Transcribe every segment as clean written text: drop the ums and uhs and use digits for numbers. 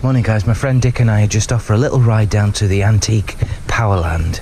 Morning guys, my friend Dick and I are just off for a little ride down to the antique Powerland.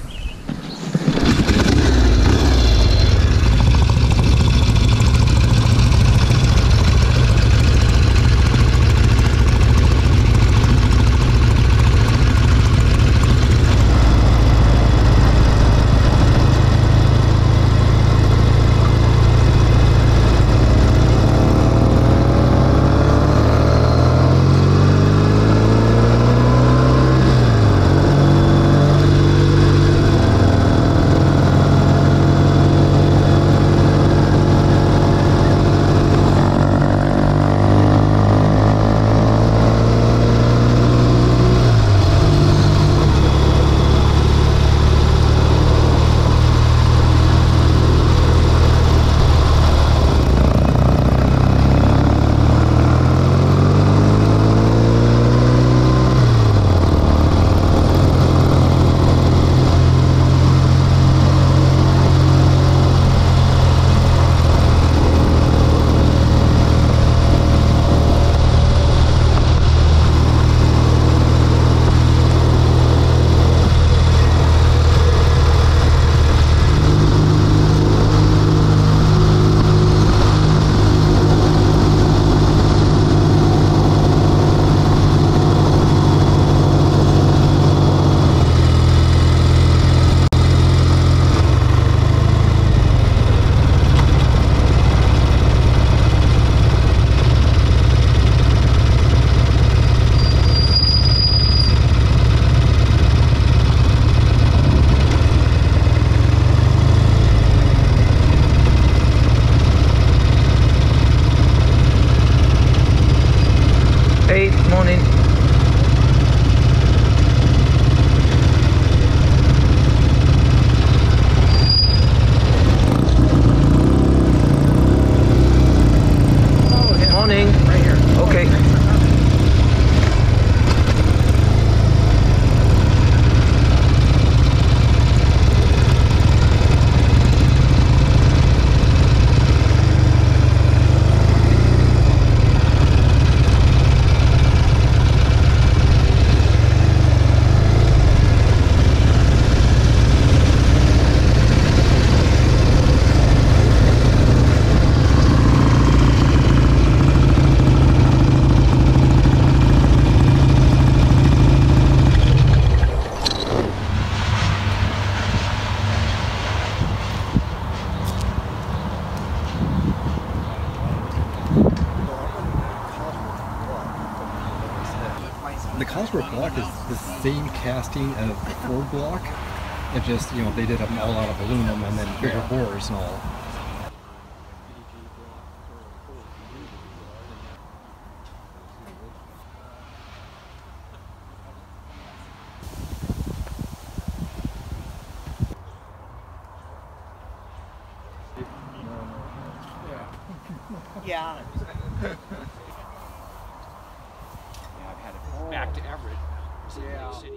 The Cosworth block is the same casting of the Ford block. It just, you know, they did them all out of aluminum and then bigger bores and all. Yeah. Back to Everett. Yeah. City.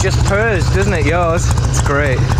Just purrs, doesn't it, yours? It's great.